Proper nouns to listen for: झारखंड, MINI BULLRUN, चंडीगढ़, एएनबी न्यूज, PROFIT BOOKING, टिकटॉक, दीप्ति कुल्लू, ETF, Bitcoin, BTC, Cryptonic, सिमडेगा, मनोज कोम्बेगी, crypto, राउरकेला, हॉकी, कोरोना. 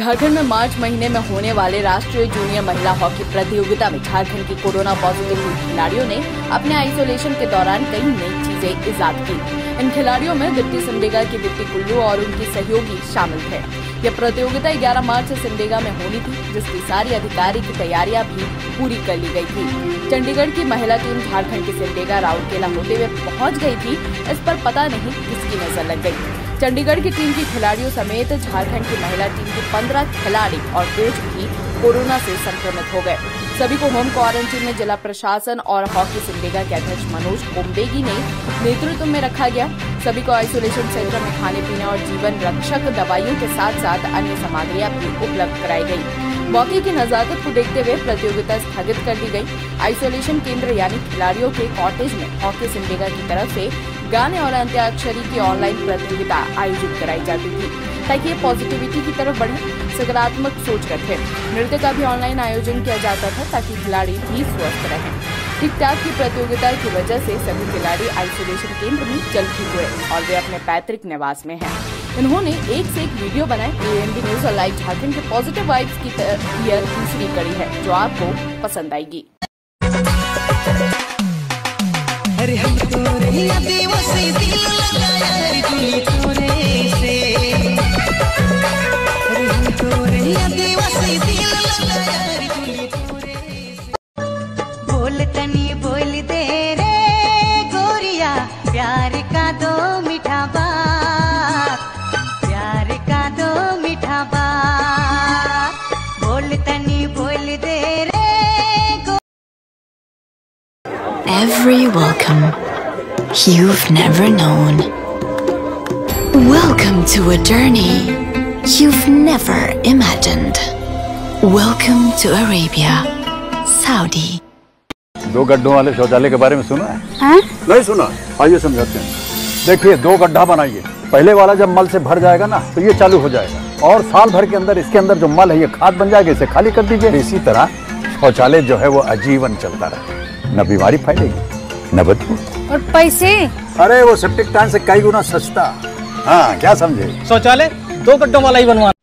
झारखंड में मार्च महीने में होने वाले राष्ट्रीय जूनियर महिला हॉकी प्रतियोगिता में झारखंड की कोरोना पॉजिटिव खिलाड़ियों ने अपने आइसोलेशन के दौरान कई नई चीजें ईजाद की। इन खिलाड़ियों में दीप्ति सिमडेगा की दीप्ति कुल्लू और उनकी सहयोगी शामिल थे। यह प्रतियोगिता 11 मार्च से सिमडेगा में होनी थी, जिसकी सारी अधिकारी की तैयारियाँ भी पूरी कर ली गयी थी। चंडीगढ़ की महिला टीम झारखण्ड की सिमडेगा राउरकेला होते हुए पहुँच गयी थी। इस पर पता नहीं किसकी नजर लग गयी। चंडीगढ़ की टीम की खिलाड़ियों समेत झारखंड की महिला टीम के 15 खिलाड़ी और कोच भी कोरोना से संक्रमित हो गए। सभी को होम क्वारंटीन में जिला प्रशासन और हॉकी सिमडेगा के अध्यक्ष मनोज कोम्बेगी ने नेतृत्व में रखा गया। सभी को आइसोलेशन सेंटर में खाने पीने और जीवन रक्षक दवाइयों के साथ साथ अन्य सामग्रियां भी उपलब्ध कराई गयी। मौके की नजाकत को देखते हुए प्रतियोगिता स्थगित कर दी गयी। आइसोलेशन केंद्र यानी खिलाड़ियों के कॉटेज में हॉकी सिमडेगा की तरफ से गाने और अंत्याक्षरी की ऑनलाइन प्रतियोगिता आयोजित कराई जाती थी, ताकि ये पॉजिटिविटी की तरफ बढ़े, सकारात्मक सोच रखें। नृत्य का भी ऑनलाइन आयोजन किया जाता था ताकि खिलाड़ी भी स्वस्थ रहें। टिकटॉक की प्रतियोगिता की वजह से सभी खिलाड़ी आइसोलेशन केंद्र में जलखी हुए और वे अपने पैतृक निवास में हैं। इन्होंने एक से एक वीडियो बनाए। एएनबी न्यूज और लाइव झारखंड के पॉजिटिव वाइब्स की यह दूसरी कड़ी है जो आपको पसंद आएगी। बोलतनी बोल दे रे गोरिया, प्यार का दो मीठा बात, प्यार का दो मीठा बात, बोलतनी बोल दे रे। Every welcome you've never known, welcome to a journey you've never imagined, welcome to Arabia, Saudi। दो गड्ढों वाले शौचालय के बारे में सुना है? नहीं सुना, आइए समझाते हैं। देखिए, दो गड्ढा बनाइए, पहले वाला जब मल से भर जाएगा ना तो ये चालू हो जाएगा और साल भर के अंदर इसके अंदर जो मल है ये खाद बन जाएगा, इसे खाली कर दीजिए। इसी तरह शौचालय जो है वो आजीवन चलता रहे, न बीमारी फैलेगी न बदबू। और पैसे? अरे वो सेप्टिक टैंक से कई गुना सस्ता। हाँ, क्या समझे, शौचालय दो गड्ढों वाला ही बनवा।